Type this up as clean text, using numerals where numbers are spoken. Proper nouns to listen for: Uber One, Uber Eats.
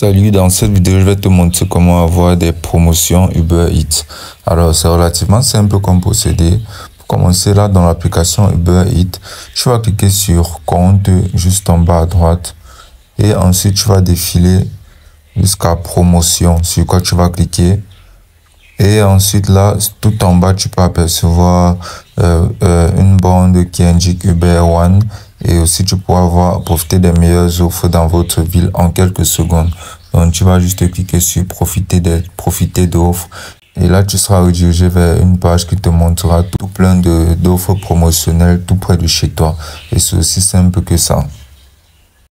Salut, dans cette vidéo, je vais te montrer comment avoir des promotions Uber Eats. Alors, c'est relativement simple comme procédé. Pour commencer, là, dans l'application Uber Eats, tu vas cliquer sur compte juste en bas à droite. Et ensuite, tu vas défiler jusqu'à promotion, sur quoi tu vas cliquer. Et ensuite, là, tout en bas, tu peux apercevoir une bande qui indique Uber One. Et aussi, tu pourras profiter des meilleures offres dans votre ville en quelques secondes. Donc, tu vas juste cliquer sur profiter d'offres. Et là, tu seras redirigé vers une page qui te montrera tout plein d'offres promotionnelles tout près de chez toi. Et c'est aussi simple que ça.